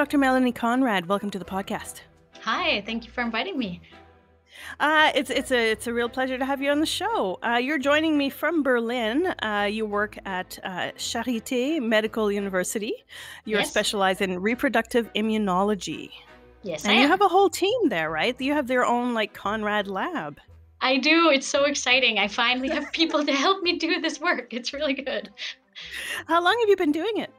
Dr. Melanie Conrad, welcome to the podcast. Hi, thank you for inviting me. It's a real pleasure to have you on the show. You're joining me from Berlin. You work at Charité Medical University. You're specialized in reproductive immunology. Yes, and I am. You have a whole team there, right? You have their own like Conrad lab. I do. It's so exciting. I finally have people to help me do this work. It's really good. How long have you been doing it?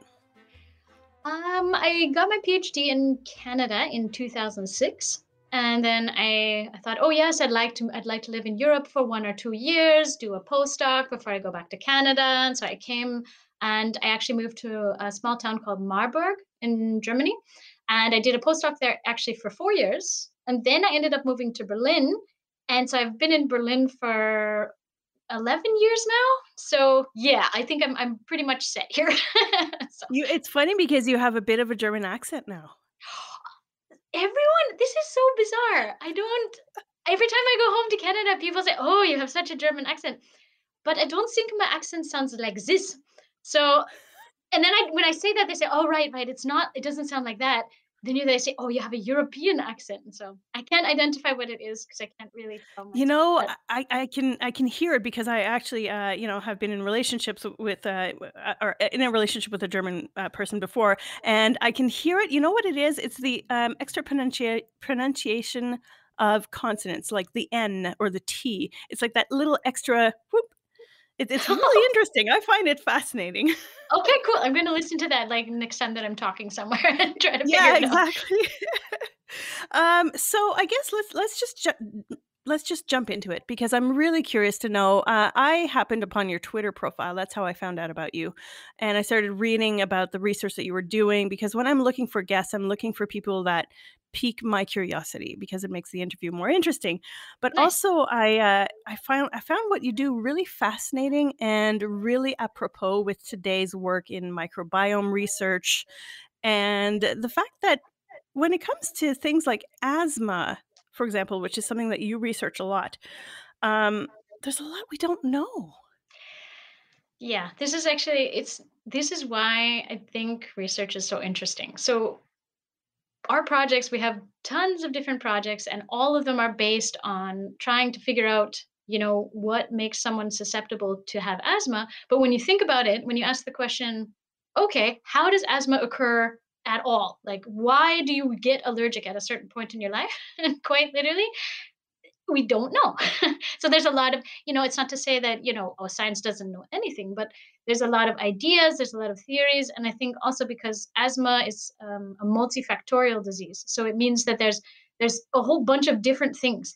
I got my PhD in Canada in 2006. And then I thought, oh yes, I'd like to live in Europe for 1 or 2 years, do a postdoc before I go back to Canada. And so I came, and I actually moved to a small town called Marburg in Germany. And I did a postdoc there actually for 4 years. And then I ended up moving to Berlin. And so I've been in Berlin for 11 years now. So yeah, I think I'm pretty much set here. So. It's funny because you have a bit of a German accent now. Everyone, this is so bizarre. Every time I go home to Canada, people say, oh, you have such a German accent. But I don't think my accent sounds like this. So, and then when I say that, they say, oh, right. It doesn't sound like that. Then they say, oh, you have a European accent. And so I can't identify what it is because I can't really tell myself. You know, I can hear it because I actually, have been in relationships with, or in a relationship with a German person before. And I can hear it. You know what it is? It's the extra pronunciation of consonants, like the N or the T. It's like that little extra whoop. It's really interesting. I find it fascinating. Okay, cool. I'm going to listen to that like next time that I'm talking somewhere and try to figure it out. Yeah, exactly. So I guess let's just jump into it because I'm really curious to know. I happened upon your Twitter profile. That's how I found out about you. And I started reading about the research that you were doing because when I'm looking for guests, I'm looking for people that pique my curiosity because it makes the interview more interesting. But also I found what you do really fascinating and really apropos with today's work in microbiome research. And the fact that when it comes to things like asthma, for example, which is something that you research a lot, there's a lot we don't know. Yeah, this is why I think research is so interesting. So our projects, we have tons of different projects, and all of them are based on trying to figure out, what makes someone susceptible to have asthma. But when you think about it, when you ask the question, okay, how does asthma occur at all? Like, why do you get allergic at a certain point in your life? Quite literally, we don't know. So there's a lot of, it's not to say that, science doesn't know anything, but there's a lot of ideas, there's a lot of theories. And I think also because asthma is a multifactorial disease. So it means that there's a whole bunch of different things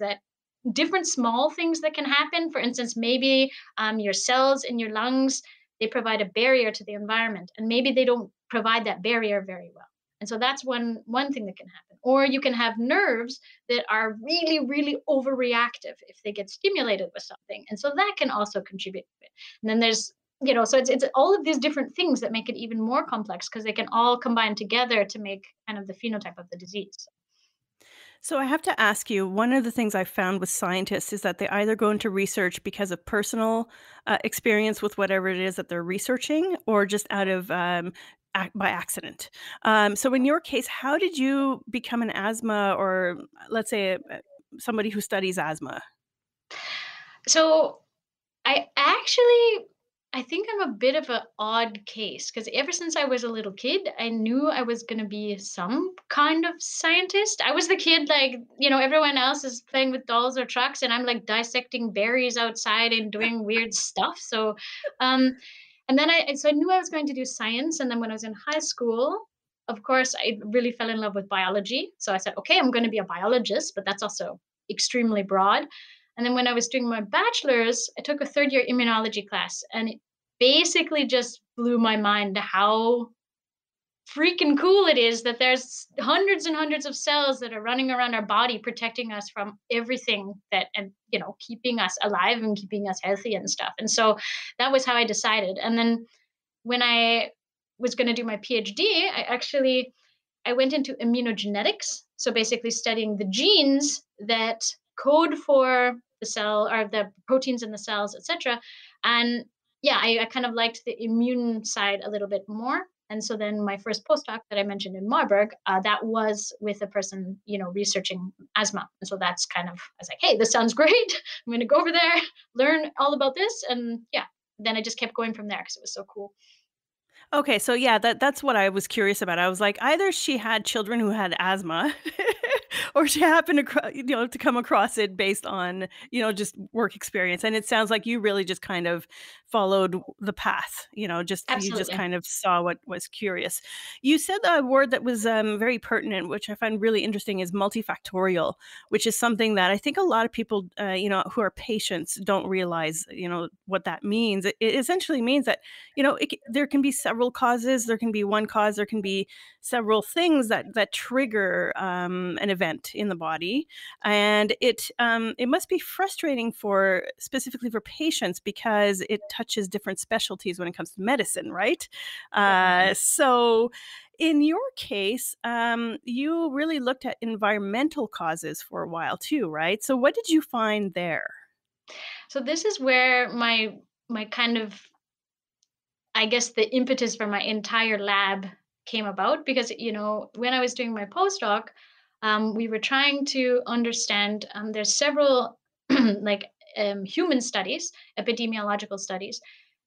different small things that can happen. For instance, maybe your cells in your lungs, they provide a barrier to the environment, and maybe they don't provide that barrier very well. And so that's one thing that can happen. Or you can have nerves that are really, really overreactive if they get stimulated with something. And so that can also contribute to it. And then there's, so it's all of these different things that make it even more complex because they can all combine together to make kind of the phenotype of the disease. So I have to ask you, one of the things I found with scientists is that they either go into research because of personal experience with whatever it is that they're researching or just out of by accident. So in your case, how did you become an asthma, or let's say somebody who studies asthma? So I think I'm a bit of an odd case because ever since I was a little kid, I knew I was going to be some kind of scientist. I was the kid like, everyone else is playing with dolls or trucks and I'm like dissecting berries outside and doing weird stuff. So, and then I knew I was going to do science. And then when I was in high school, of course, I really fell in love with biology. So I said, okay, I'm going to be a biologist, but that's also extremely broad. And then when I was doing my bachelor's, I took a third-year immunology class, and it basically just blew my mind how freaking cool it is that there's hundreds and hundreds of cells that are running around our body, protecting us from everything and keeping us alive and keeping us healthy and stuff. And so that was how I decided. And then when I was going to do my PhD, I went into immunogenetics. So basically studying the genes that code for the cell or the proteins in the cells, etc. And yeah, I kind of liked the immune side a little bit more. And so then my first postdoc that I mentioned in Marburg, that was with a person, you know, researching asthma. And so that's kind of, I was like, hey, this sounds great. I'm going to go over there, learn all about this. And yeah, then I just kept going from there because it was so cool. Okay. So yeah, that's what I was curious about. I was like, either she had children who had asthma or she happened to, you know, to come across it based on, you know, just work experience. And it sounds like you really just kind of followed the path, you know, just, Absolutely. You just kind of saw what was curious. You said a word that was very pertinent, which I find really interesting, is multifactorial, which is something that I think a lot of people, you know, who are patients don't realize, you know, what that means. It essentially means that, you know, there can be several causes, there can be one cause, there can be several things that trigger an event in the body. And it must be frustrating specifically for patients because it touches different specialties when it comes to medicine, right? So in your case, you really looked at environmental causes for a while too, right? So what did you find there? So this is where my kind of, I guess, the impetus for my entire lab came about, because, you know, when I was doing my postdoc, we were trying to understand, there's several like human studies, epidemiological studies,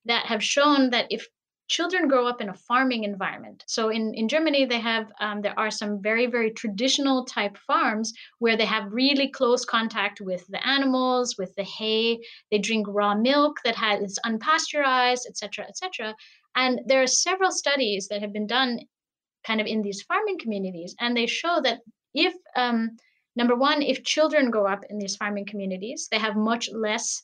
that have shown that if children grow up in a farming environment, so in Germany, they have, there are some very, very traditional type farms where they have really close contact with the animals, with the hay, they drink raw milk that is unpasteurized, et cetera, et cetera. And there are several studies that have been done kind of in these farming communities. And they show that if, number one, if children grow up in these farming communities, they have much less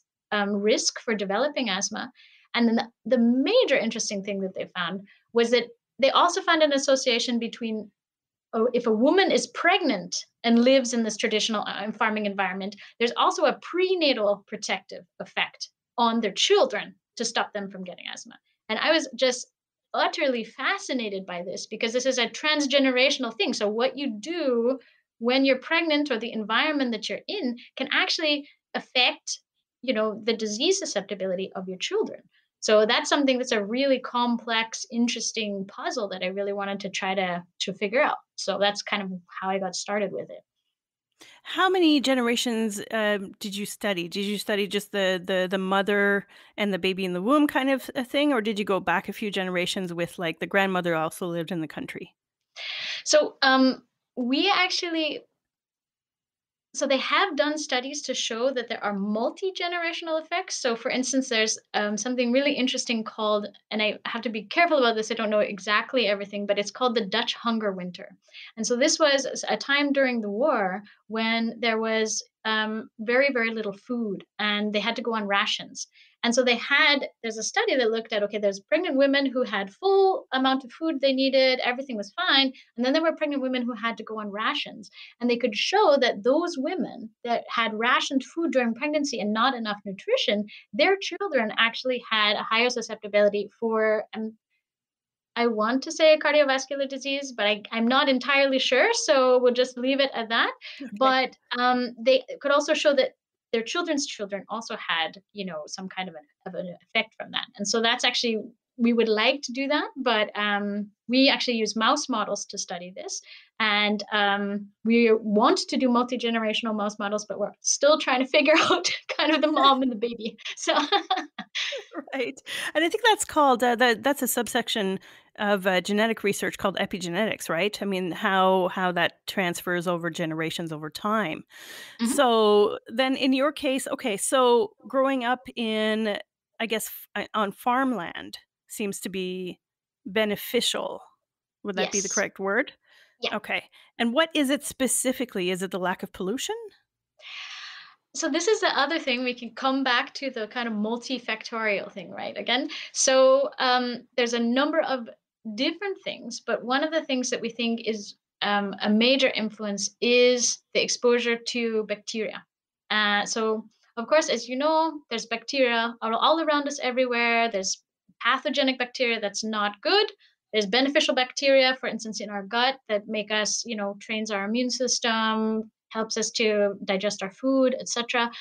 risk for developing asthma. And then the major interesting thing that they found was that they also found an association between if a woman is pregnant and lives in this traditional farming environment, there's also a prenatal protective effect on their children to stop them from getting asthma. And I was just utterly fascinated by this because this is a transgenerational thing. So what you do when you're pregnant or the environment that you're in can actually affect, you know, the disease susceptibility of your children. So that's something that's a really complex, interesting puzzle that I really wanted to try to figure out. So that's kind of how I got started with it. How many generations did you study? Did you study just the mother and the baby in the womb kind of a thing? Or did you go back a few generations with like the grandmother also lived in the country? So we actually... So they have done studies to show that there are multi-generational effects. So for instance, there's something really interesting called, and I have to be careful about this, I don't know exactly everything, but it's called the Dutch Hunger Winter. And so this was a time during the war when there was very, very little food and they had to go on rations. And so there's a study that looked at, okay, there's pregnant women who had full amount of food they needed, everything was fine. And then there were pregnant women who had to go on rations. And they could show that those women that had rationed food during pregnancy and not enough nutrition, their children actually had a higher susceptibility for, I want to say cardiovascular disease, but I'm not entirely sure. So we'll just leave it at that. Okay. But they could also show that their children's children also had, you know, some kind of an effect from that. And so that's actually, we would like to do that, but we actually use mouse models to study this. And we want to do multi-generational mouse models, but we're still trying to figure out kind of the mom and the baby. So, right. And I think that's called, that's a subsection of genetic research called epigenetics, right? I mean, how that transfers over generations over time. Mm-hmm. So then in your case, okay, so growing up in, I guess, on farmland seems to be beneficial. Would that Yes. be the correct word? Yeah. Okay. And what is it specifically? Is it the lack of pollution? So this is the other thing, we can come back to the kind of multifactorial thing, right? Again, so there's a number of different things, but one of the things that we think is a major influence is the exposure to bacteria. So of course, as you know, there's bacteria all around us everywhere. There's pathogenic bacteria that's not good. There's beneficial bacteria, for instance, in our gut that make us, you know, trains our immune system, helps us to digest our food, etc.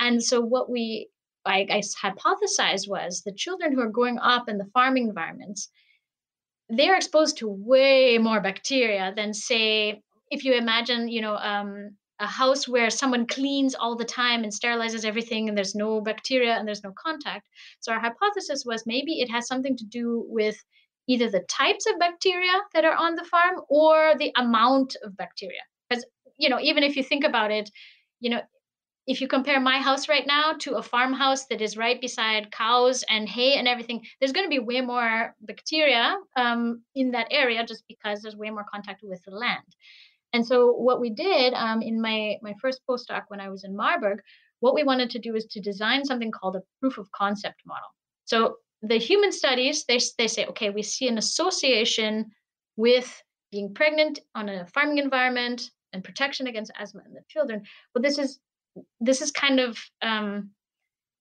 And so what we I hypothesized was the children who are growing up in the farming environments, they're exposed to way more bacteria than, say, if you imagine, a house where someone cleans all the time and sterilizes everything and there's no bacteria and there's no contact. So our hypothesis was maybe it has something to do with either the types of bacteria that are on the farm or the amount of bacteria. Because, even if you think about it, if you compare my house right now to a farmhouse that is right beside cows and hay and everything, there's going to be way more bacteria in that area just because there's way more contact with the land. And so what we did in my first postdoc when I was in Marburg, what we wanted to do is to design something called a proof of concept model. So the human studies, they say, okay, we see an association with being pregnant on a farming environment and protection against asthma in the children. But this is kind of,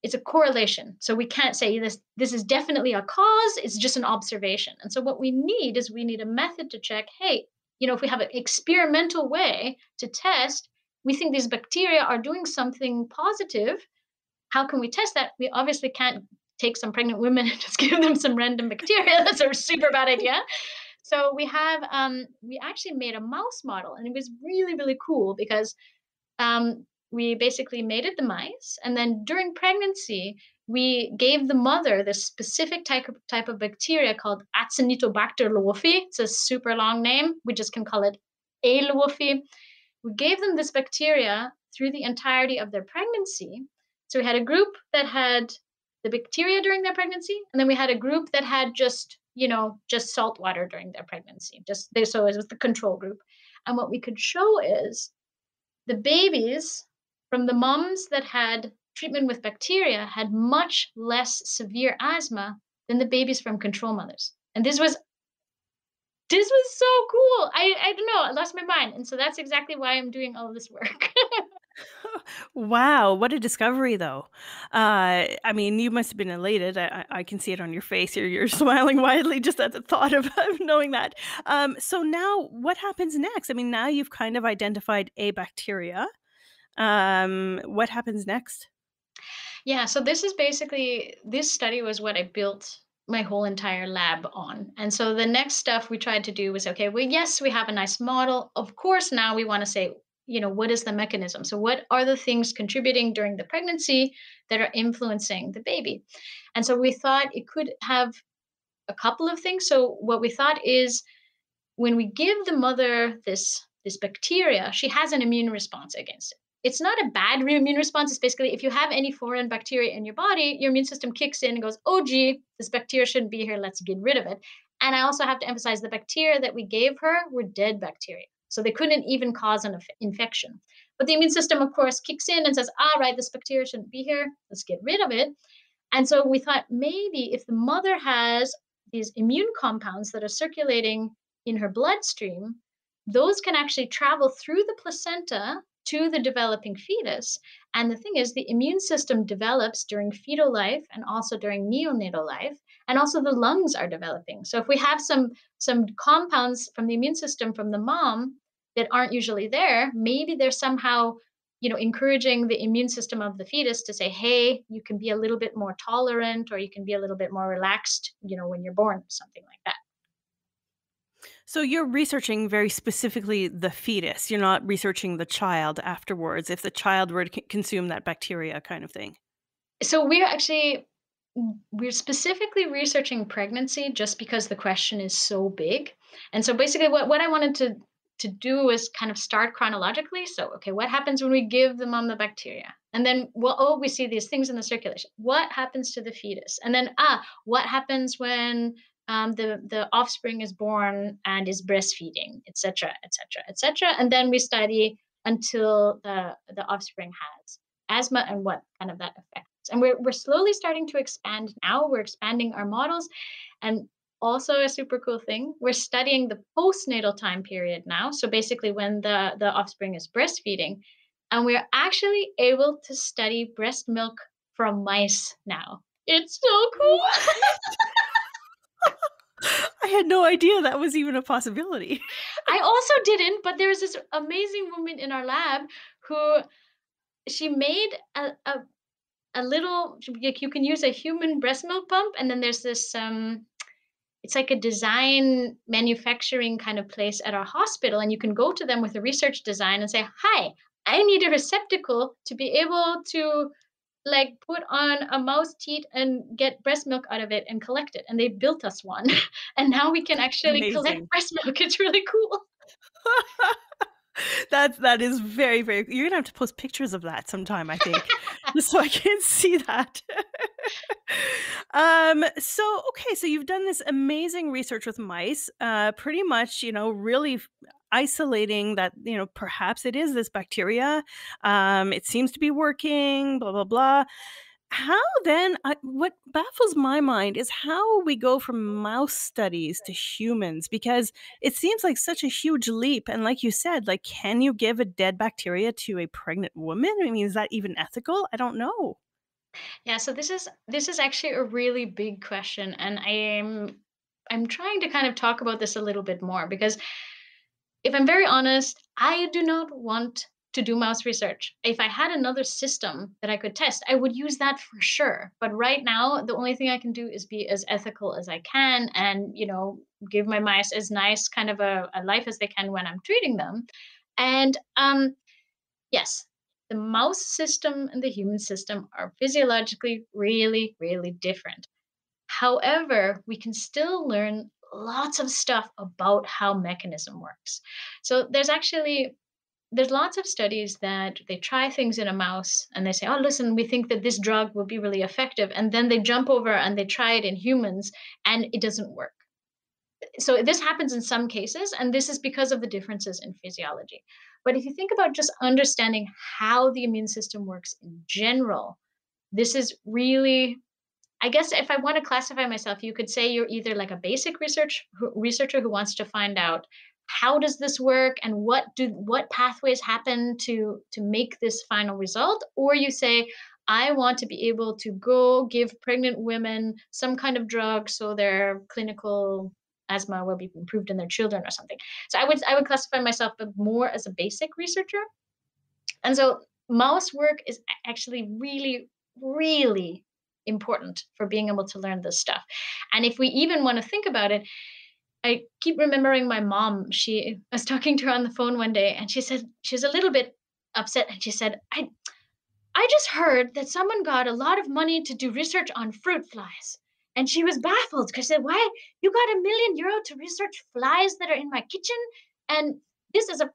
it's a correlation. So we can't say this is definitely a cause, it's just an observation. And so what we need is a method to check, hey, if we have an experimental way to test, we think these bacteria are doing something positive. How can we test that? We obviously can't take some pregnant women and just give them some random bacteria. That's a super bad idea. So we have, we actually made a mouse model, and it was really, really cool because, we basically mated the mice, and then during pregnancy, we gave the mother this specific type of bacteria called Acinetobacter lwoffii. It's a super long name. We just can call it A. lwoffii. We gave them this bacteria through the entirety of their pregnancy. So we had a group that had the bacteria during their pregnancy, and then we had a group that had just salt water during their pregnancy. So it was the control group. And what we could show is the babies from the moms that had treatment with bacteria had much less severe asthma than the babies from control mothers. And this was so cool. I don't know, I lost my mind. And so that's exactly why I'm doing all of this work. Wow, what a discovery, though. I mean, you must have been elated. I can see it on your face. You're smiling widely just at the thought of knowing that. So now what happens next? I mean, now you've kind of identified a bacteria. What happens next? Yeah, so this study was what I built my whole entire lab on. And so the next stuff we tried to do was, okay, well, yes, we have a nice model. Of course, now we want to say, what is the mechanism? So what are the things contributing during the pregnancy that are influencing the baby? And so we thought it could have a couple of things. So what we thought is when we give the mother this bacteria, she has an immune response against it. It's not a bad immune response. It's basically if you have any foreign bacteria in your body, your immune system kicks in and goes, oh, gee, this bacteria shouldn't be here. Let's get rid of it. And I also have to emphasize the bacteria that we gave her were dead bacteria. So they couldn't even cause an infection. But the immune system, of course, kicks in and says, all right, this bacteria shouldn't be here. Let's get rid of it. And so we thought maybe if the mother has these immune compounds that are circulating in her bloodstream, those can actually travel through the placenta to the developing fetus. And the thing is, the immune system develops during fetal life and also during neonatal life, and also the lungs are developing. So if we have some compounds from the immune system from the mom that aren't usually there, maybe they're somehow, encouraging the immune system of the fetus to say, hey, you can be a little bit more tolerant, or you can be a little bit more relaxed, when you're born, something like that. So you're researching very specifically the fetus. You're not researching the child afterwards, if the child were to consume that bacteria kind of thing. So we're specifically researching pregnancy just because the question is so big. And so basically what I wanted to do is kind of start chronologically. So, okay, what happens when we give the mom the bacteria? And then, we see these things in the circulation. What happens to the fetus? And then, what happens when the offspring is born and is breastfeeding, et cetera, et cetera, et cetera. And then we study until the offspring has asthma and what kind of that affects. And we're slowly starting to expand now. We're expanding our models. And also a super cool thing, we're studying the postnatal time period now. So basically when the offspring is breastfeeding, and we're actually able to study breast milk from mice now. It's so cool. I had no idea that was even a possibility. I also didn't, but there was this amazing woman in our lab who she made a a little, like you can use a human breast milk pump, and then there's this, it's like a design manufacturing kind of place at our hospital, and you can go to them with a research design and say, hi, I need a receptacle to be able to like put on a mouse teat and get breast milk out of it and collect it. And they built us one. And now we can actually collect breast milk. It's really cool. That is very, very, you're gonna have to post pictures of that sometime, I think, just so I can see that. So you've done this amazing research with mice, pretty much, you know, really isolating that, you know, perhaps it is this bacteria. It seems to be working, blah, blah, blah. How then, what baffles my mind is how we go from mouse studies to humans, because it seems like such a huge leap. And like you said, like, can you give a dead bacteria to a pregnant woman? I mean, is that even ethical? I don't know. Yeah, so this is actually a really big question. And I'm trying to kind of talk about this a little bit more, because if I'm very honest, I do not want to do mouse research. If I had another system that I could test, I would use that for sure. But right now, the only thing I can do is be as ethical as I can and, you know, give my mice as nice kind of a life as they can when I'm treating them. And yes, the mouse system and the human system are physiologically really, really different. However, we can still learn lots of stuff about how mechanism works. So there's lots of studies that they try things in a mouse and they say, oh, listen, we think that this drug will be really effective. And then they jump over and they try it in humans and it doesn't work. So this happens in some cases, and this is because of the differences in physiology. But if you think about just understanding how the immune system works in general, this is really, I guess if I want to classify myself, you could say you're either like a basic researcher who wants to find out how does this work and what pathways happen to make this final result? Or you say, I want to be able to go give pregnant women some kind of drug so their clinical asthma will be improved in their children or something. So I would classify myself more as a basic researcher. And so mouse work is actually really, really important for being able to learn this stuff. And if we even want to think about it, I keep remembering my mom. I was talking to her on the phone one day, and she said she was a little bit upset, and she said, I just heard that someone got a lot of money to do research on fruit flies. And she was baffled because she said, why? You got €1 million to research flies that are in my kitchen? And this is a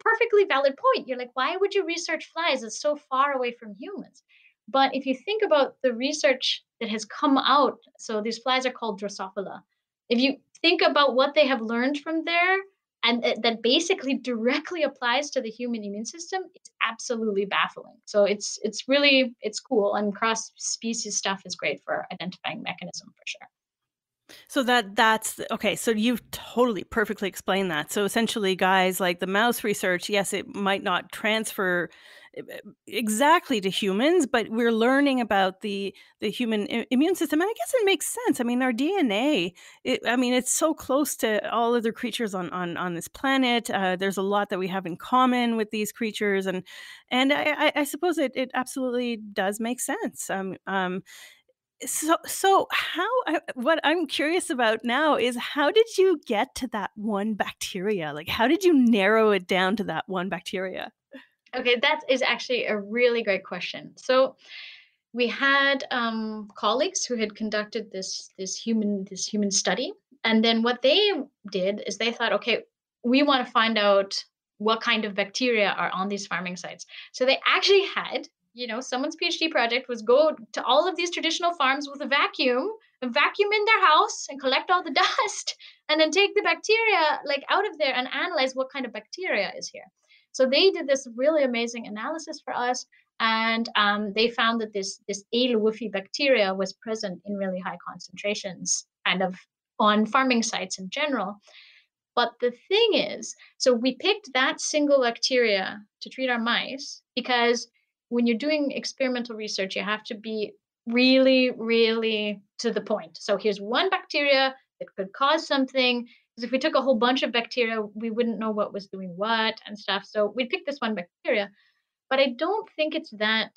perfectly valid point. You're like, why would you research flies? It's so far away from humans. But if you think about the research that has come out, so these flies are called Drosophila. If you think about what they have learned from there, and that basically directly applies to the human immune system, it's absolutely baffling. So it's really cool, and cross-species stuff is great for identifying mechanism for sure. So that's okay. So you've totally perfectly explained that. So essentially, guys, like the mouse research, yes, it might not transfer exactly to humans, but we're learning about the human immune system, and I guess it makes sense. I mean, our DNA, it's so close to all other creatures on this planet. There's a lot that we have in common with these creatures, and I suppose it absolutely does make sense. So how? What I'm curious about now is, how did you get to that one bacteria? Like, how did you narrow it down to that one bacteria? Okay, that is actually a really great question. So we had colleagues who had conducted this human study, and then what they did is they thought, okay, we want to find out what kind of bacteria are on these farming sites. So they actually had, you know, someone's PhD project was go to all of these traditional farms with a vacuum and vacuum in their house and collect all the dust and then take the bacteria like out of there and analyze what kind of bacteria is here. So they did this really amazing analysis for us, and they found that this A. lwoffii bacteria was present in really high concentrations kind of on farming sites in general. But the thing is, so we picked that single bacteria to treat our mice because when you're doing experimental research, you have to be really, really to the point. So here's one bacteria that could cause something. Because if we took a whole bunch of bacteria, we wouldn't know what was doing what and stuff. So we picked this one bacteria. But I don't think it's that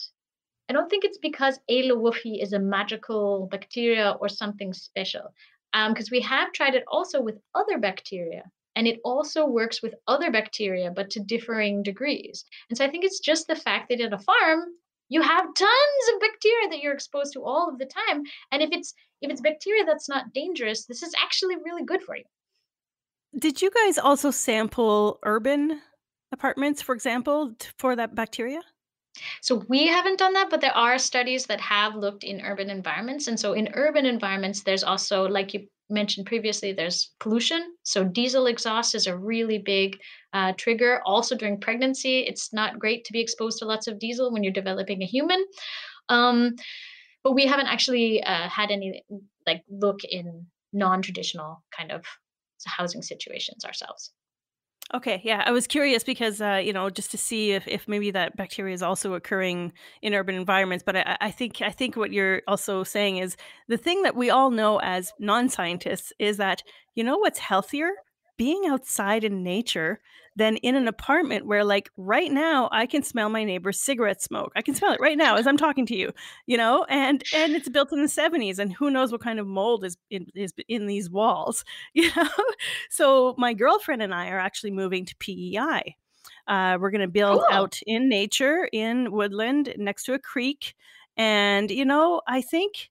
I don't think it's because A. lwoffii is a magical bacteria or something special, because we have tried it also with other bacteria, and it also works with other bacteria, but to differing degrees. And so I think it's just the fact that at a farm, you have tons of bacteria that you're exposed to all of the time. And if it's bacteria that's not dangerous, this is actually really good for you. Did you guys also sample urban apartments, for example, for that bacteria? So we haven't done that, but there are studies that have looked in urban environments. And so in urban environments, there's also, like you mentioned previously, there's pollution. So diesel exhaust is a really big trigger. Also during pregnancy, it's not great to be exposed to lots of diesel when you're developing a human. But we haven't actually had any like look in non-traditional kind of housing situations ourselves. Okay. Yeah. I was curious because, you know, just to see if maybe that bacteria is also occurring in urban environments. But I think what you're also saying is the thing that we all know as non-scientists is that, you know, what's healthier? Being outside in nature than in an apartment where, like, right now I can smell my neighbor's cigarette smoke. I can smell it right now as I'm talking to you, you know, and it's built in the 70s and who knows what kind of mold is in these walls, you know? So my girlfriend and I are actually moving to PEI. We're going to build out in nature, in woodland, next to a creek. And, you know, I think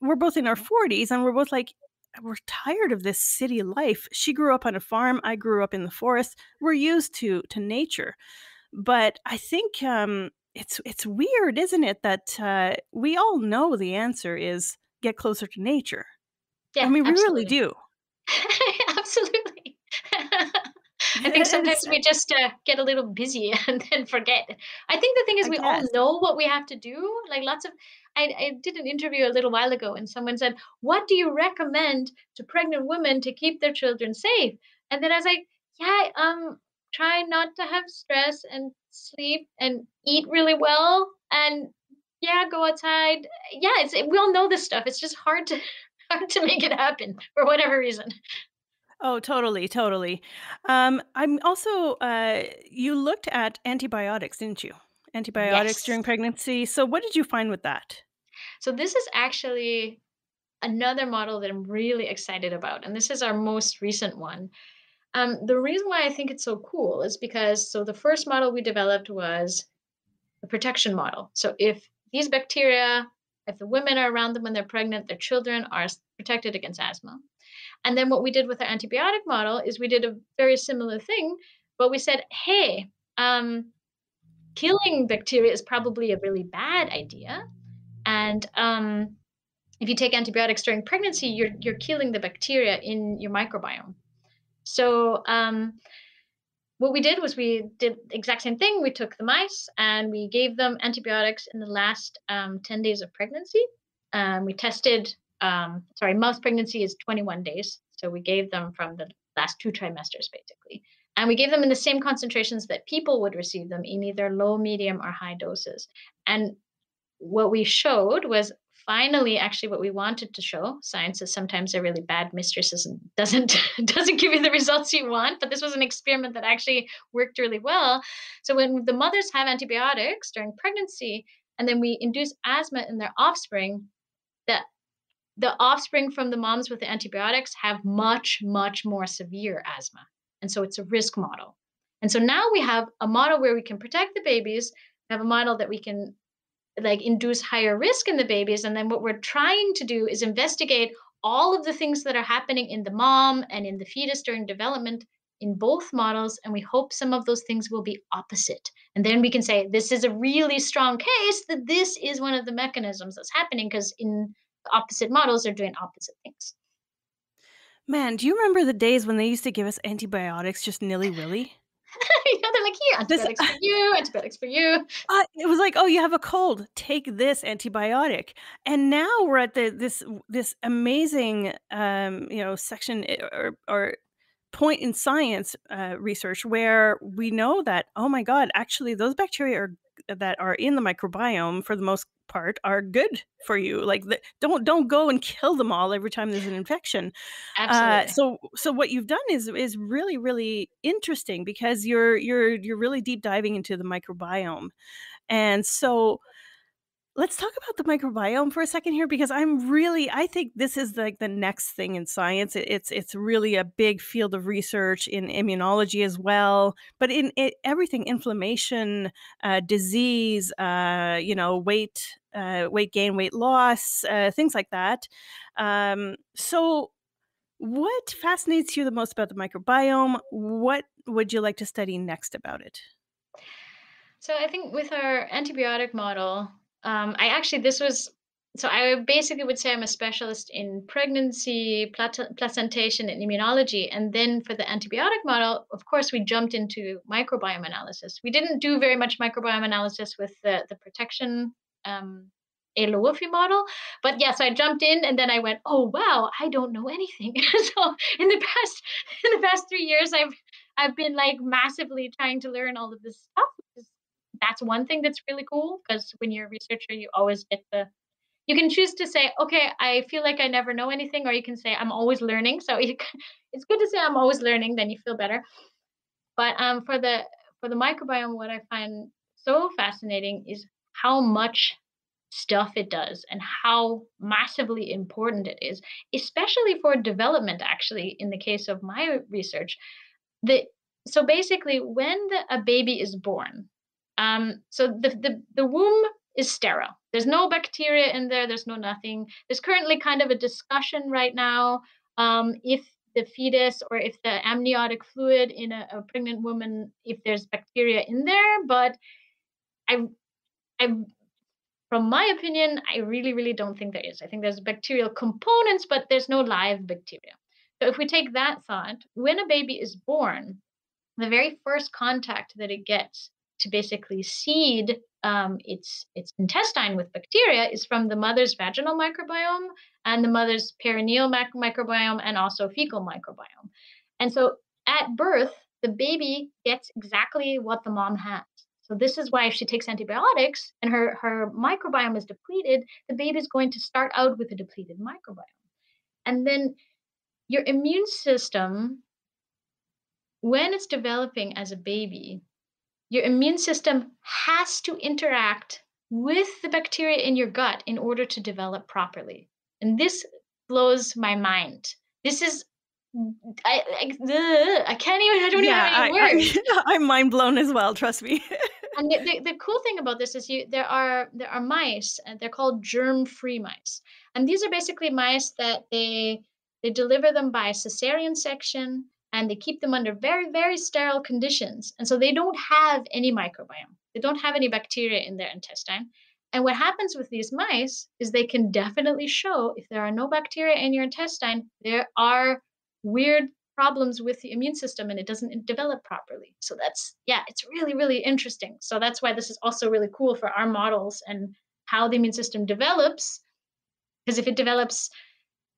we're both in our 40s and we're both like, we're tired of this city life. She grew up on a farm. I grew up in the forest. We're used to nature. But I think it's weird, isn't it, that we all know the answer is get closer to nature. Yeah, I mean, we absolutely. Really do. Absolutely. I think sometimes we just get a little busy and then forget. I think the thing is we all know what we have to do. Like lots of, I did an interview a little while ago and someone said, what do you recommend to pregnant women to keep their children safe? And then I was like, yeah, try not to have stress and sleep and eat really well. And yeah, go outside. Yeah, we all know this stuff. It's just hard to make it happen for whatever reason. Oh, totally, totally. I'm also, you looked at antibiotics, didn't you? Antibiotics yes. during pregnancy. So what did you find with that? So this is actually another model that I'm really excited about. And this is our most recent one. The reason why I think it's so cool is because, so the first model we developed was the protection model. So if these bacteria, if the women are around them when they're pregnant, their children are protected against asthma. And then what we did with our antibiotic model is we did a very similar thing, but we said, hey, killing bacteria is probably a really bad idea. And if you take antibiotics during pregnancy, you're killing the bacteria in your microbiome. So what we did was we did the exact same thing. We took the mice and we gave them antibiotics in the last 10 days of pregnancy. We tested mouse pregnancy is 21 days. So we gave them from the last two trimesters, basically. And we gave them in the same concentrations that people would receive them in either low, medium, or high doses. And what we showed was finally actually what we wanted to show. Science is sometimes a really bad mistress and doesn't give you the results you want, but this was an experiment that actually worked really well. So when the mothers have antibiotics during pregnancy, and then we induce asthma in their offspring, the offspring from the moms with the antibiotics have much, much more severe asthma. And so it's a risk model. And so now we have a model where we can protect the babies, we have a model that we can like induce higher risk in the babies. And then what we're trying to do is investigate all of the things that are happening in the mom and in the fetus during development in both models. And we hope some of those things will be opposite. And then we can say, this is a really strong case that this is one of the mechanisms that's happening because in opposite models are doing opposite things. Man, do you remember the days when they used to give us antibiotics just nilly-willy? Yeah, they're like, here, antibiotics for you, antibiotics for you. It was like, oh, you have a cold, take this antibiotic. And now we're at this amazing, you know, section or point in science research where we know that, oh my God, actually those bacteria that are in the microbiome for the most part are good for you. Like don't go and kill them all every time there's an infection. Absolutely. So what you've done is really, really interesting because you're really deep diving into the microbiome. And so Let's talk about the microbiome for a second here, because I think this is like the next thing in science. It's really a big field of research in immunology as well, but in everything, inflammation, disease, weight gain, weight loss, things like that. So what fascinates you the most about the microbiome? What would you like to study next about it? So I think with our antibiotic model, I basically would say I'm a specialist in pregnancy, placentation, and immunology. And then for the antibiotic model, of course, we jumped into microbiome analysis. We didn't do very much microbiome analysis with the protection lwoffii model. But yes, I jumped in and then I went, oh, wow, I don't know anything. So in the past 3 years, I've been like massively trying to learn all of this stuff. That's one thing that's really cool, because when you're a researcher, you always get you can choose to say, okay, I feel like I never know anything, or you can say I'm always learning. So it's good to say I'm always learning, then you feel better. But for the microbiome, what I find so fascinating is how much stuff it does and how massively important it is, especially for development, actually, in the case of my research. So basically, when a baby is born, so the womb is sterile. There's no bacteria in there. There's no nothing. There's currently kind of a discussion right now if the fetus or if the amniotic fluid in a pregnant woman, if there's bacteria in there. But from my opinion, I really, really don't think there is. I think there's bacterial components, but there's no live bacteria. So if we take that thought, when a baby is born, the very first contact that it gets to basically seed its intestine with bacteria is from the mother's vaginal microbiome and the mother's perineal microbiome and also fecal microbiome. And so at birth, the baby gets exactly what the mom has. So this is why if she takes antibiotics and her microbiome is depleted, the baby's going to start out with a depleted microbiome. And then your immune system, when it's developing as a baby, your immune system has to interact with the bacteria in your gut in order to develop properly. And this blows my mind. This is, I can't even, I don't even have any words. I'm mind blown as well, trust me. And the cool thing about this is there are mice, and they're called germ-free mice. And these are basically mice that they deliver them by cesarean section, and they keep them under very, very sterile conditions. And so they don't have any microbiome. They don't have any bacteria in their intestine. And what happens with these mice is they can definitely show if there are no bacteria in your intestine, there are weird problems with the immune system and it doesn't develop properly. So it's really, really interesting. So that's why this is also really cool for our models and how the immune system develops. Because if it develops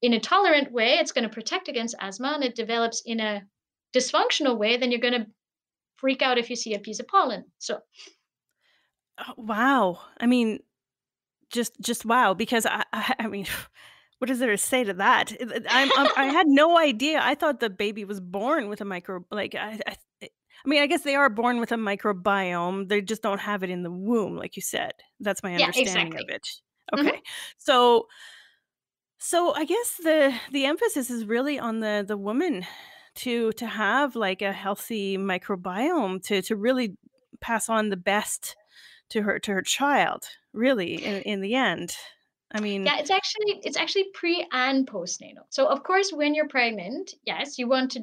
in a tolerant way, it's going to protect against asthma, and it develops in a dysfunctional way, then you're going to freak out if you see a piece of pollen. So. Wow. I mean, just wow. Because I mean, what is there to say to that? I had no idea. I thought the baby was born with a I guess they are born with a microbiome. They just don't have it in the womb. Like you said, that's my understanding of it. Okay. Mm-hmm. So I guess the emphasis is really on the woman to have like a healthy microbiome to really pass on the best to her child, really, in the end. I mean, yeah, it's actually pre and postnatal. So of course, when you're pregnant, yes, you want to.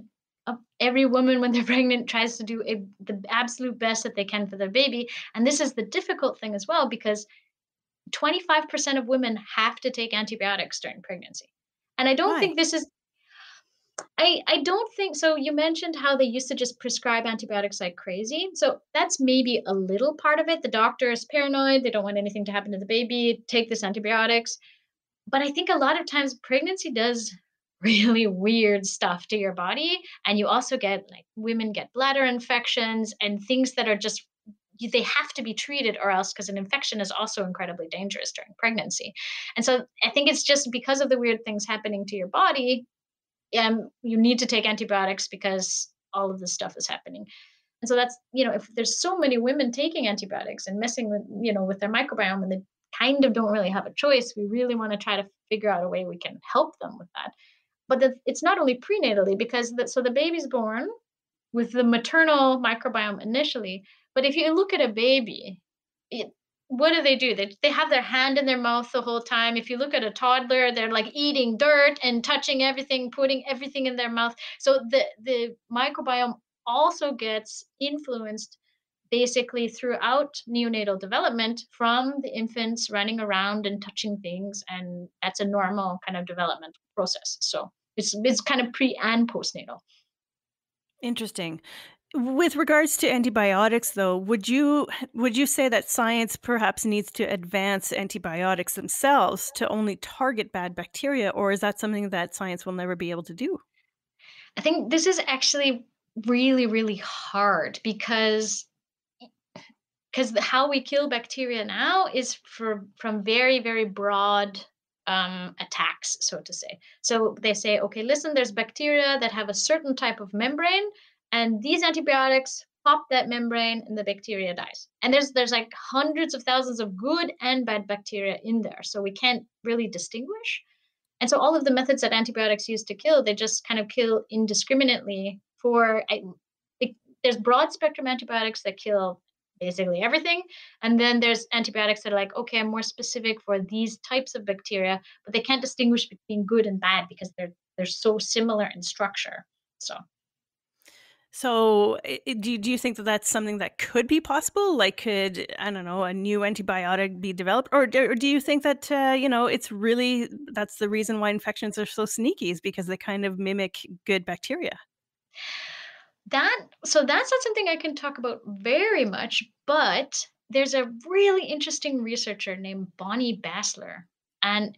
Every woman when they're pregnant tries to do the absolute best that they can for their baby, and this is the difficult thing as well, because 25% of women have to take antibiotics during pregnancy. And I don't think this is, I don't think, so you mentioned how they used to just prescribe antibiotics like crazy. So that's maybe a little part of it. The doctor is paranoid. They don't want anything to happen to the baby. Take this antibiotics. But I think a lot of times pregnancy does really weird stuff to your body. And you also get women get bladder infections and things that are just, they have to be treated or else, because an infection is also incredibly dangerous during pregnancy. And so I think it's just because of the weird things happening to your body, you need to take antibiotics because all of this stuff is happening. And so that's, if there's so many women taking antibiotics and messing with, with their microbiome, and kind of don't really have a choice. We really want to try to figure out a way we can help them with that. But it's not only prenatally, because so the baby's born with the maternal microbiome initially. But if you look at a baby, what do? They have their hand in their mouth the whole time. If you look at a toddler, they're like eating dirt and touching everything, putting everything in their mouth. So the microbiome also gets influenced basically throughout neonatal development from the infants running around and touching things. And that's a normal kind of development process. So it's kind of pre and postnatal. Interesting. With regards to antibiotics, though, would you say that science perhaps needs to advance antibiotics themselves to only target bad bacteria, or is that something that science will never be able to do? I think this is actually really, really hard because how we kill bacteria now is from very, very broad attacks, so to say. So they say, okay, listen, there's bacteria that have a certain type of membrane, and these antibiotics pop that membrane and the bacteria dies. And there's like hundreds of thousands of good and bad bacteria in there. So we can't really distinguish. And so all of the methods that antibiotics use to kill, they just kind of kill indiscriminately there's broad spectrum antibiotics that kill basically everything. And then there's antibiotics that are like, okay, I'm more specific for these types of bacteria, but they can't distinguish between good and bad because they're so similar in structure. So do you think that that's something that could be possible? Like, could, I don't know, a new antibiotic be developed? Or do you think that, it's really, that's the reason why infections are so sneaky, is because they kind of mimic good bacteria? So that's not something I can talk about very much, but there's a really interesting researcher named Bonnie Bassler. And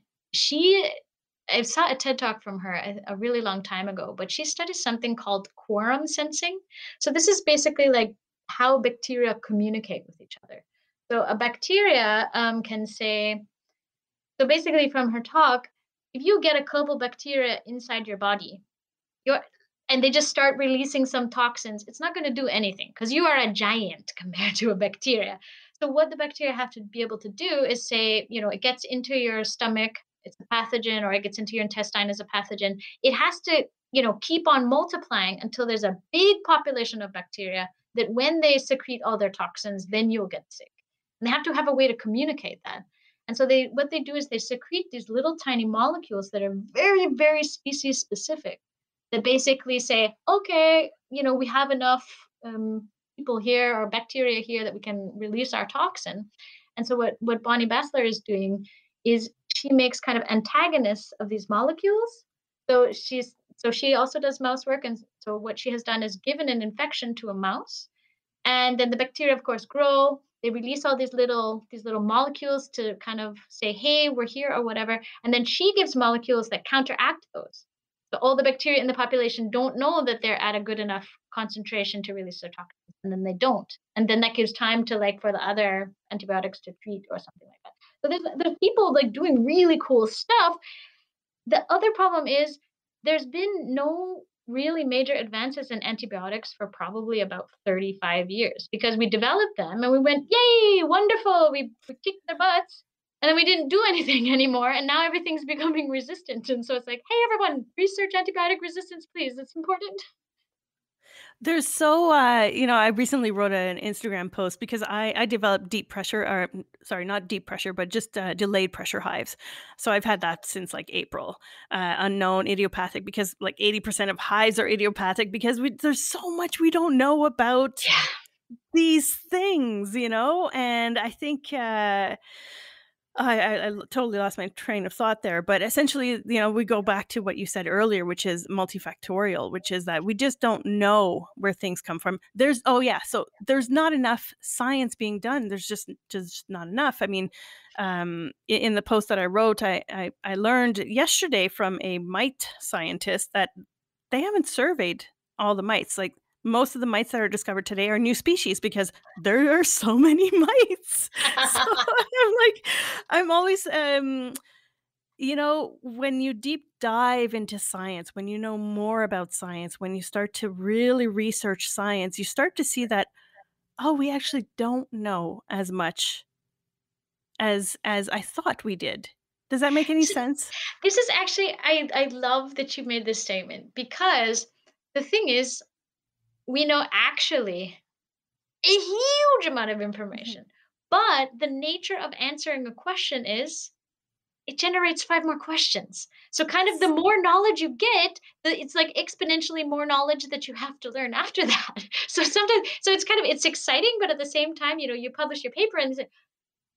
I saw a TED Talk from her a really long time ago, but she studies something called quorum sensing. So this is basically like how bacteria communicate with each other. So a bacteria can say, so basically from her talk, if you get a couple bacteria inside your body, and they just start releasing some toxins, it's not going to do anything because you are a giant compared to a bacteria. So what the bacteria have to be able to do is say, it gets into your stomach, it's a pathogen, or it gets into your intestine as a pathogen. It has to, keep on multiplying until there's a big population of bacteria that when they secrete all their toxins, then you'll get sick. And they have to have a way to communicate that. And so what they do is they secrete these little tiny molecules that are very, very species specific that basically say, okay, we have enough people here or bacteria here that we can release our toxin. And so what Bonnie Bassler is doing is she makes kind of antagonists of these molecules. So she also does mouse work. And so what she has done is given an infection to a mouse. And then the bacteria, of course, grow. They release all these little molecules to kind of say, hey, we're here or whatever. And then she gives molecules that counteract those. So all the bacteria in the population don't know that they're at a good enough concentration to release their toxins. And then they don't. And then that gives time to for the other antibiotics to treat or something like that. So there's people doing really cool stuff. The other problem is there's been no really major advances in antibiotics for probably about 35 years because we developed them and we went, yay, wonderful. We kicked their butts and then we didn't do anything anymore. And now everything's becoming resistant. And so it's like, hey, everyone, research antibiotic resistance, please. It's important. There's I recently wrote an Instagram post because I developed deep pressure, or sorry, not deep pressure, but just delayed pressure hives. So I've had that since like April, unknown, idiopathic, because like 80% of hives are idiopathic because there's so much we don't know about these things, and I think I totally lost my train of thought there, but essentially, we go back to what you said earlier, which is multifactorial, which is that we just don't know where things come from. So there's not enough science being done. There's just not enough. I mean, in the post that I wrote, I learned yesterday from a mite scientist that they haven't surveyed all the mites. Like, most of the mites that are discovered today are new species because there are so many mites. So I'm always, when you deep dive into science, when you know more about science, when you start to really research science, you start to see that, we actually don't know as much as I thought we did. Does that make any sense? This is actually, I love that you made this statement, because the thing is, we know actually a huge amount of information, but the nature of answering a question is it generates 5 more questions. So kind of the more knowledge you get, it's like exponentially more knowledge that you have to learn after that. So sometimes, so it's kind of, it's exciting, but at the same time, you know, you publish your paper and say,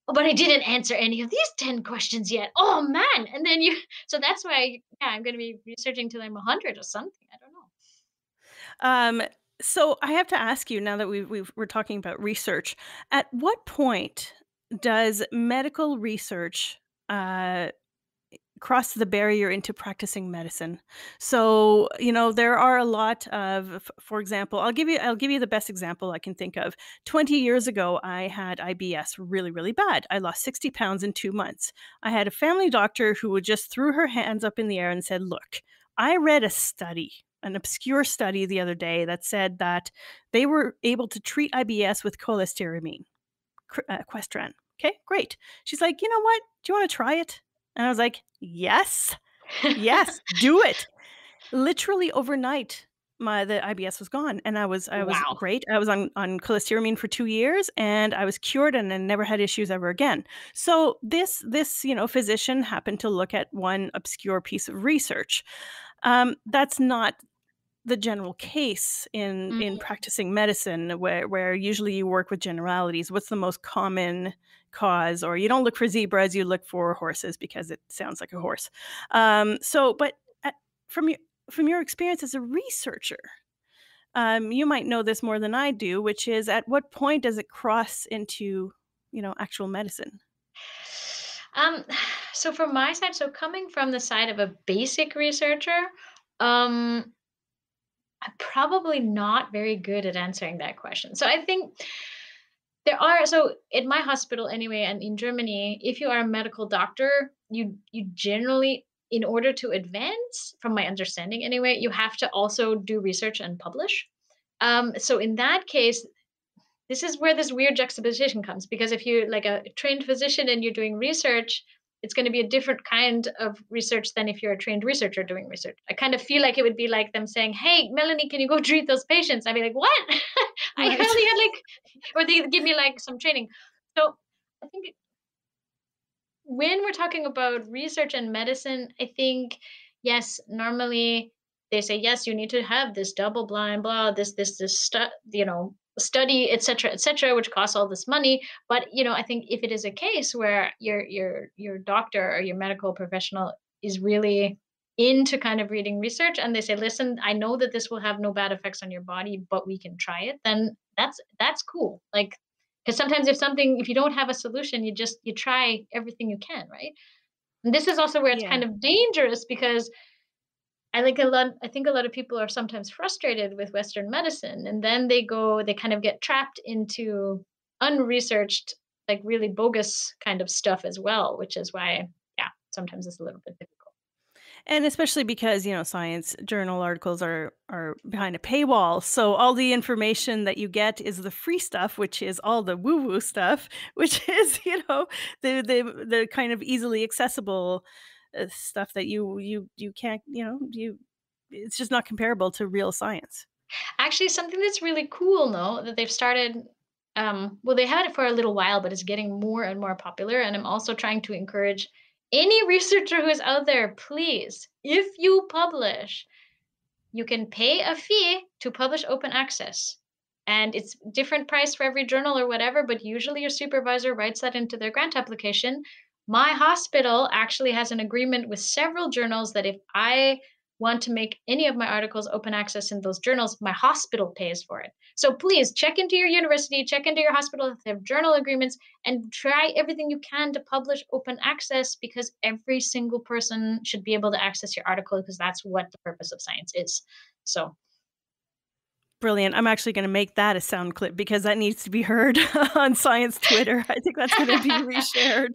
oh, but I didn't answer any of these 10 questions yet. Oh man. And then so that's why, yeah, I'm going to be researching till I'm 100 or something. I don't know. So I have to ask you, now that we're talking about research, at what point does medical research cross the barrier into practicing medicine? So, you know, there are a lot of, for example, I'll give you the best example I can think of. 20 years ago, I had IBS really, really bad. I lost 60 pounds in 2 months. I had a family doctor who just threw her hands up in the air and said, look, I read a study, an obscure study the other day that said that they were able to treat IBS with cholestyramine, Questran. Okay, great. She's like, you know what? Do you want to try it? And I was like, yes, yes, do it. Literally overnight, the IBS was gone, and I was wow. Great. I was on cholestyramine for 2 years, and I was cured, and I never had issues ever again. So this you know, physician happened to look at one obscure piece of research. That's not the general case in practicing medicine, where usually you work with generalities. What's the most common cause? Or you don't look for zebras, you look for horses because it sounds like a horse. From your experience as a researcher, you might know this more than I do, which is, at what point does it cross into, you know, actual medicine? So from my side, so coming from the side of a basic researcher, I'm probably not very good at answering that question. So I think there are, so in my hospital anyway, and in Germany, if you are a medical doctor, you generally, in order to advance, from my understanding anyway, you have to also do research and publish. So in that case, this is where this weird juxtaposition comes, because if you're like a trained physician and you're doing research, it's going to be a different kind of research than if you're a trained researcher doing research. I kind of feel like it would be like them saying, hey, Melanie, can you go treat those patients? I'd be like, what? Right. I only had like, or they give me like some training. So I think when we're talking about research and medicine, I think, yes, normally they say, yes, you need to have this double blind, blah, this stuff, you know, study, et cetera, which costs all this money. But, you know, I think if it is a case where your doctor or your medical professional is really into kind of reading research, and they say, listen, I know that this will have no bad effects on your body, but we can try it, then that's cool. Like, because sometimes if you don't have a solution, you try everything you can, right? And this is also where it's kind of dangerous, because I think a lot of people are sometimes frustrated with Western medicine, and then they kind of get trapped into unresearched, like really bogus kind of stuff as well, which is why, yeah, sometimes it's a little bit difficult. And especially because, you know, science journal articles are behind a paywall. So all the information that you get is the free stuff, which is all the woo-woo stuff, which is, you know, the kind of easily accessible stuff that you can't, you know, it's just not comparable to real science. Actually, something that's really cool, though, that they've started, well, they had it for a little while, but it's getting more and more popular. And I'm also trying to encourage any researcher who is out there, please, if you publish, you can pay a fee to publish open access. And it's different price for every journal or whatever, but usually your supervisor writes that into their grant application. My hospital actually has an agreement with several journals that if I want to make any of my articles open access in those journals, my hospital pays for it. So please check into your university, check into your hospital if they have journal agreements, and try everything you can to publish open access, because every single person should be able to access your article, because that's what the purpose of science is. So. Brilliant. I'm actually going to make that a sound clip, because that needs to be heard on Science Twitter. I think that's going to be reshared.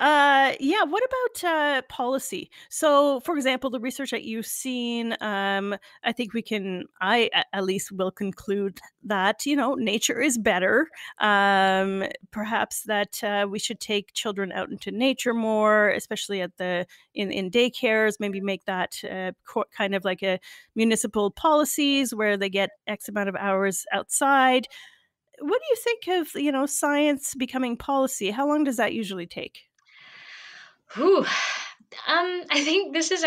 Yeah. What about policy? So, for example, the research that you've seen, I think we can, I at least will conclude that, you know, nature is better. Perhaps that we should take children out into nature more, especially at the in daycares. Maybe make that kind of like a municipal policies where they get X amount of hours outside. What do you think of, you know, science becoming policy? How long does that usually take? Ooh, I think this is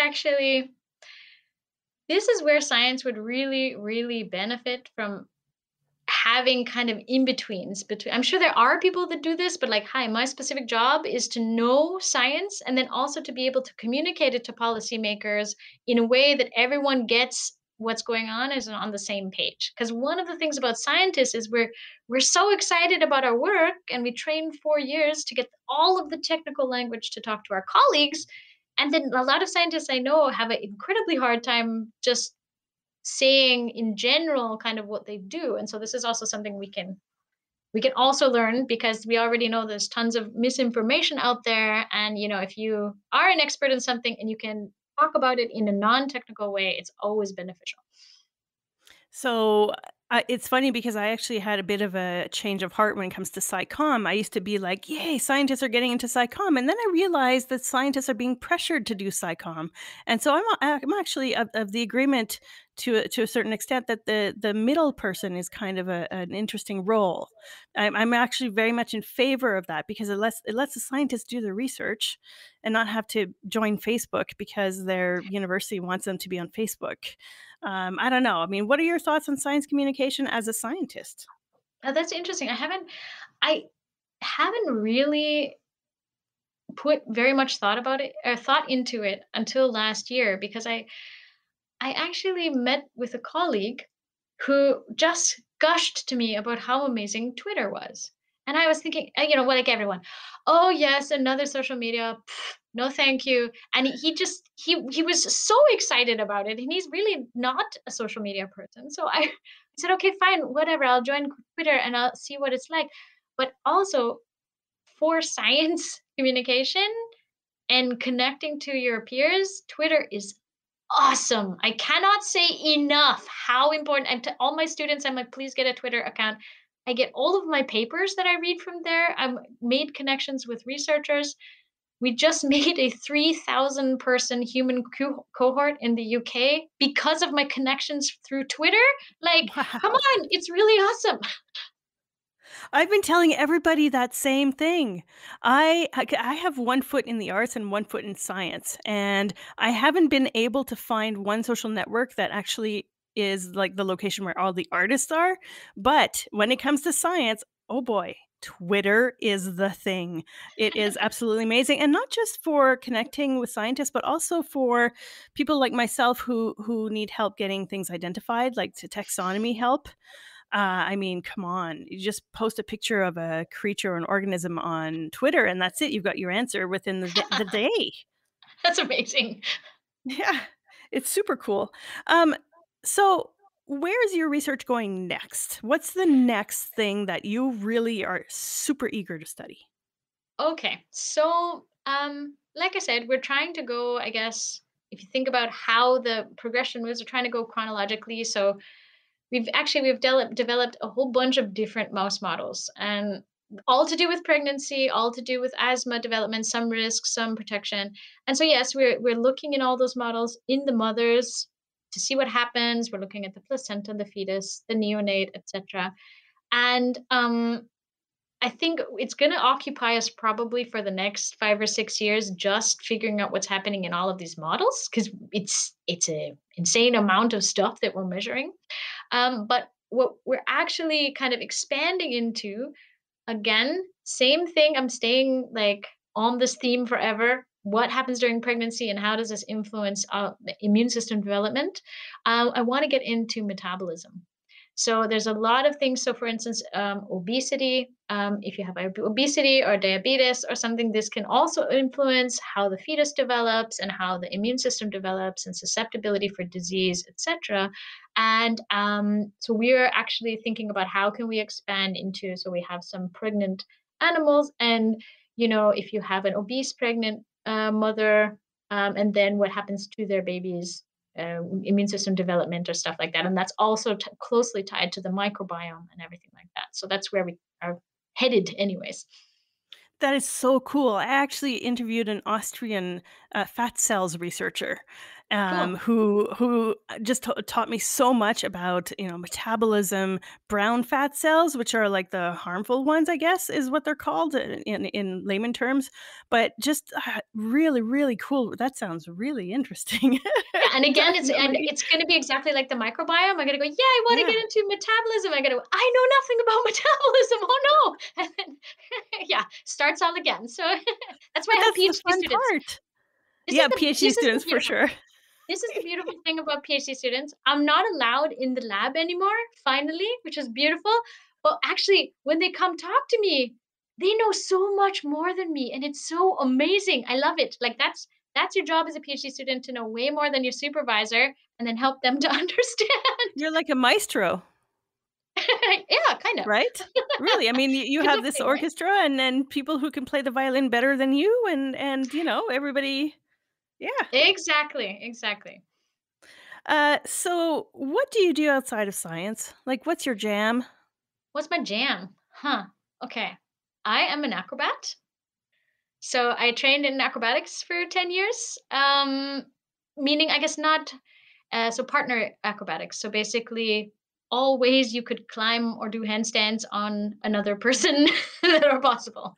where science would really, really benefit from having kind of in-betweens between. I'm sure there are people that do this, but like, hi, my specific job is to know science and then also to be able to communicate it to policymakers in a way that everyone gets what's going on is on the same page. Because one of the things about scientists is we're so excited about our work, and we train 4 years to get all of the technical language to talk to our colleagues. And then a lot of scientists I know have an incredibly hard time just saying in general kind of what they do. And so this is also something we can also learn, because we already know there's tons of misinformation out there. And you know, if you are an expert in something and you can talk about it in a non-technical way, it's always beneficial. So it's funny because I actually had a bit of a change of heart when it comes to psychom. I used to be like, yay, scientists are getting into psychom. And then I realized that scientists are being pressured to do psychom. And so I'm actually of the agreement to a certain extent that the middle person is kind of an interesting role. I'm actually very much in favor of that, because it lets the scientists do the research and not have to join Facebook because their university wants them to be on Facebook. I don't know. I mean, what are your thoughts on science communication as a scientist? Oh, that's interesting. I haven't really put very much thought about it or thought into it until last year, because I actually met with a colleague who just gushed to me about how amazing Twitter was. And I was thinking, you know, like everyone, oh yes, another social media, pff, no thank you. And he was so excited about it, and he's really not a social media person. So I said, okay, fine, whatever, I'll join Twitter and I'll see what it's like. But also for science communication and connecting to your peers, Twitter is awesome. I cannot say enough how important. And to all my students, I'm like, please get a Twitter account. I get all of my papers that I read from there. I've made connections with researchers. We just made a 3,000 person human cohort in the UK because of my connections through Twitter. Like, wow. Come on, it's really awesome. I've been telling everybody that same thing. I have one foot in the arts and one foot in science, and I haven't been able to find one social network that actually is like the location where all the artists are. But when it comes to science, oh boy, Twitter is the thing. It is absolutely amazing. And not just for connecting with scientists, but also for people like myself who need help getting things identified, like to taxonomy help. I mean, come on, you just post a picture of a creature or an organism on Twitter and that's it. You've got your answer within the day. That's amazing. Yeah, it's super cool. So where is your research going next? What's the next thing that you really are super eager to study? Okay, so like I said, we're trying to go, I guess, if you think about how the progression was, we're trying to go chronologically. So We've developed a whole bunch of different mouse models, and all to do with pregnancy, all to do with asthma development, some risk, some protection. And so, yes, we're looking in all those models in the mothers to see what happens. We're looking at the placenta, the fetus, the neonate, etc. And I think it's going to occupy us probably for the next 5 or 6 years, just figuring out what's happening in all of these models, because it's an insane amount of stuff that we're measuring. But what we're actually kind of expanding into, again, same thing. I'm staying like on this theme forever. What happens during pregnancy and how does this influence immune system development? I want to get into metabolism. So there's a lot of things. So for instance, obesity, if you have obesity or diabetes or something, this can also influence how the fetus develops and how the immune system develops and susceptibility for disease, etc. And so we are actually thinking about how can we expand into, so we have some pregnant animals and you know, if you have an obese pregnant mother, and then what happens to their baby's immune system development or stuff like that. And that's also closely tied to the microbiome and everything like that. So that's where we are headed anyways. That is so cool. I actually interviewed an Austrian fat cells researcher who just taught me so much about, you know, metabolism, brown fat cells, which are like the harmful ones, I guess, is what they're called in layman terms. But just really, really cool. That sounds really interesting. Yeah, and again, it's going to be exactly like the microbiome. I'm going to go, yeah, I want to get into metabolism. I'm going to, I know nothing about metabolism. Oh no. And then, yeah, starts all again. So that's why I have PhD students. Yeah, PhD students for sure. This is the beautiful thing about PhD students. I'm not allowed in the lab anymore, finally, which is beautiful. But actually, when they come talk to me, they know so much more than me. And it's so amazing. I love it. Like that's your job as a PhD student, to know way more than your supervisor and then help them to understand. You're like a maestro. Yeah, kind of. Right? Really? I mean, you have this orchestra and then people who can play the violin better than you and you know, everybody... Yeah, exactly. Exactly. So what do you do outside of science? Like, what's your jam? What's my jam? Huh? Okay. I am an acrobat. So I trained in acrobatics for 10 years. Meaning, I guess not. So partner acrobatics. So basically all ways you could climb or do handstands on another person that are possible.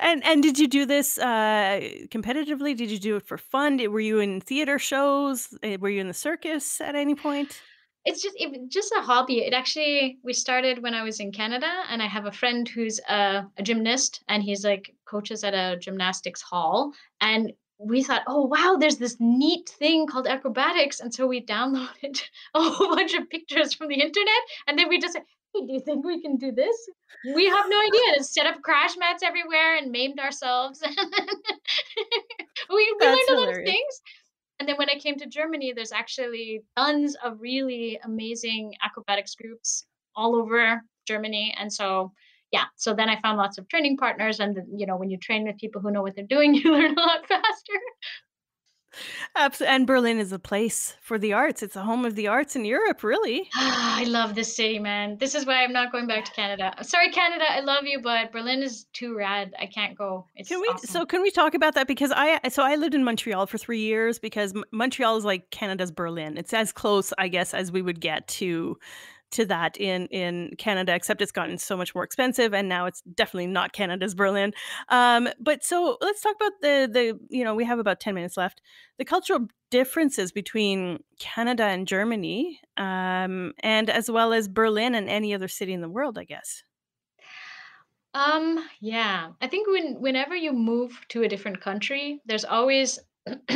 And did you do this competitively? Did you do it for fun? Were you in theater shows? Were you in the circus at any point? It's just a hobby. It actually, we started when I was in Canada, and I have a friend who's a gymnast, and he's like coaches at a gymnastics hall. And we thought, oh, wow, there's this neat thing called acrobatics. And so we downloaded a whole bunch of pictures from the internet. And then we just said, hey, do you think we can do this? We have no idea. Set up crash mats everywhere and maimed ourselves. we learned a lot of things. And then when I came to Germany, there's actually tons of really amazing acrobatics groups all over Germany. And so, yeah, so then I found lots of training partners. And, you know, when you train with people who know what they're doing, you learn a lot faster. Absolutely. And Berlin is a place for the arts. It's the home of the arts in Europe, really. Ah, I love this city, man. This is why I'm not going back to Canada. Sorry, Canada, I love you, but Berlin is too rad. I can't go. It's awesome. So can we talk about that? Because I lived in Montreal for 3 years, because Montreal is like Canada's Berlin. It's as close, I guess, as we would get to that in Canada, except it's gotten so much more expensive, and now it's definitely not Canada's Berlin. But so let's talk about the you know, we have about 10 minutes left, the cultural differences between Canada and Germany, and as well as Berlin and any other city in the world, I guess. Yeah, I think whenever you move to a different country, there's always you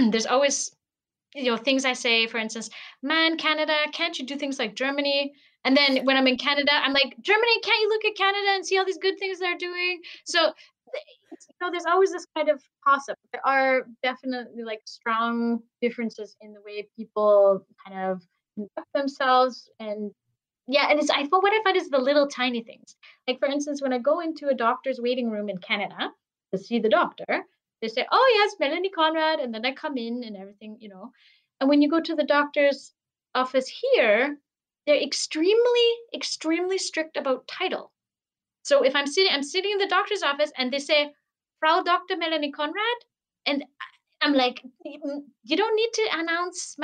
know, things I say, for instance, man, Canada, can't you do things like Germany? And then when I'm in Canada, I'm like, Germany, can't you look at Canada and see all these good things they're doing? So, you know, there's always this kind of toss-up. There are definitely like strong differences in the way people kind of conduct themselves. And yeah, and what I find is the little tiny things. Like, for instance, when I go into a doctor's waiting room in Canada to see the doctor, they say, oh, yes, Melanie Conrad. And then I come in and everything, you know. And when you go to the doctor's office here, they're extremely, extremely strict about title. So if I'm sitting in the doctor's office and they say, Frau Dr. Melanie Conrad. And I'm like, you don't need to announce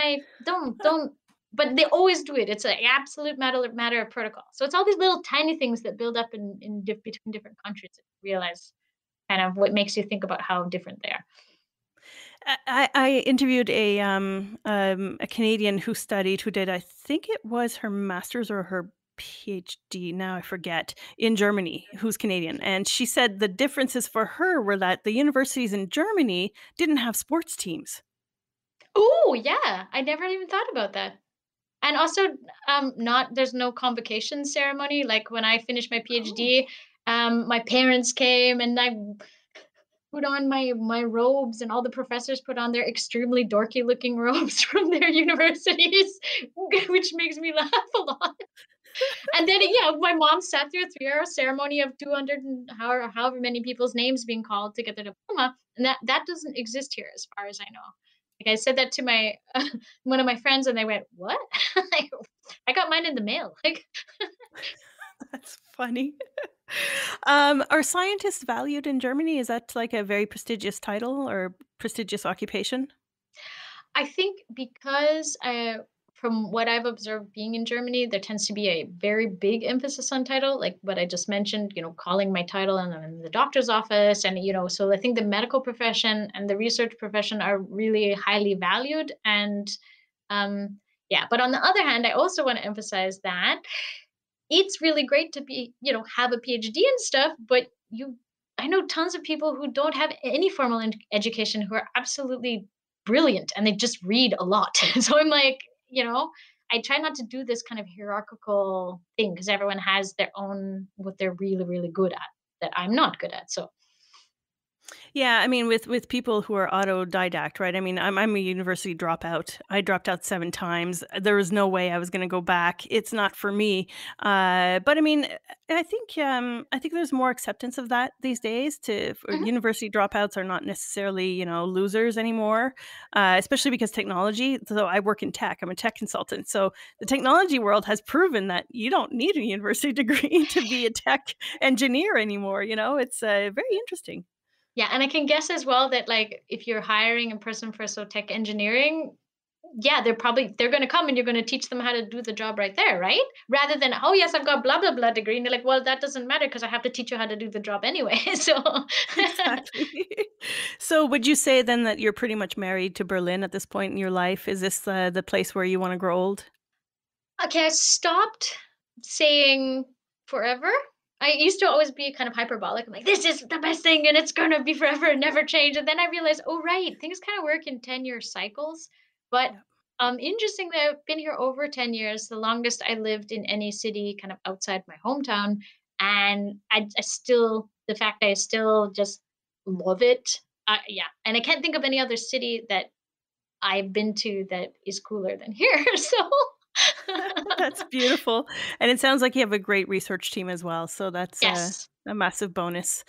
but they always do it. It's an absolute matter of protocol. So it's all these little tiny things that build up in between different countries that you realize kind of what makes you think about how different they are. I interviewed a Canadian who did, I think it was her master's or her PhD, now I forget, in Germany, who's Canadian. And she said the differences for her were that the universities in Germany didn't have sports teams. Oh, yeah. I never even thought about that. And also there's no convocation ceremony. Like when I finished my PhD, my parents came and I put on my robes, and all the professors put on their extremely dorky looking robes from their universities, which makes me laugh a lot. And then, yeah, my mom sat through a 3-hour ceremony of 200 and however many people's names being called to get their diploma. And that doesn't exist here as far as I know. Like, I said that to my one of my friends and they went, what? Like, I got mine in the mail. Like, that's funny. Are scientists valued in Germany? Is that like a very prestigious title or prestigious occupation? I think because from what I've observed being in Germany, there tends to be a very big emphasis on title, like what I just mentioned, you know, calling my title and I'm in the doctor's office. And, you know, so I think the medical profession and the research profession are really highly valued. And yeah, but on the other hand, I also want to emphasize that it's really great to be, you know, have a PhD and stuff, but I know tons of people who don't have any formal education who are absolutely brilliant and they just read a lot. So I'm like, you know, I try not to do this kind of hierarchical thing because everyone has their own, what they're really, really good at that I'm not good at. So. Yeah, I mean, with people who are autodidact, right? I mean, I'm a university dropout. I dropped out 7 times. There was no way I was going to go back. It's not for me. But I mean, I think there's more acceptance of that these days. University dropouts are not necessarily, you know, losers anymore, especially because technology. So I work in tech. I'm a tech consultant. So the technology world has proven that you don't need a university degree to be a tech engineer anymore. You know, it's very interesting. Yeah, and I can guess as well that, like, if you're hiring a person for tech engineering, yeah, they're going to come and you're going to teach them how to do the job right there, right? Rather than, oh yes, I've got blah blah blah degree, and they're like, well, that doesn't matter because I have to teach you how to do the job anyway. So exactly. So would you say then that you're pretty much married to Berlin at this point in your life? Is this the place where you want to grow old? Okay, I stopped saying forever. I used to always be kind of hyperbolic. I'm like, this is the best thing and it's going to be forever and never change. And then I realized, oh, right, things kind of work in 10-year cycles. But interestingly, I've been here over 10 years, the longest I lived in any city kind of outside my hometown. And I still, the fact that I still just love it. Yeah. And I can't think of any other city that I've been to that is cooler than here. So that's beautiful. And it sounds like you have a great research team as well. So that's yes. A massive bonus.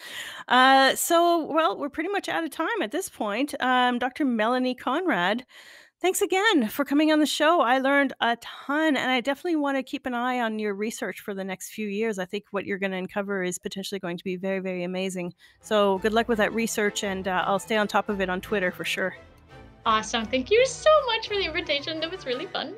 So, well, we're pretty much out of time at this point. Dr. Melanie Conrad, thanks again for coming on the show. I learned a ton and I definitely want to keep an eye on your research for the next few years. I think what you're going to uncover is potentially going to be very, very amazing. So good luck with that research and I'll stay on top of it on Twitter for sure. Awesome. Thank you so much for the invitation. That was really fun.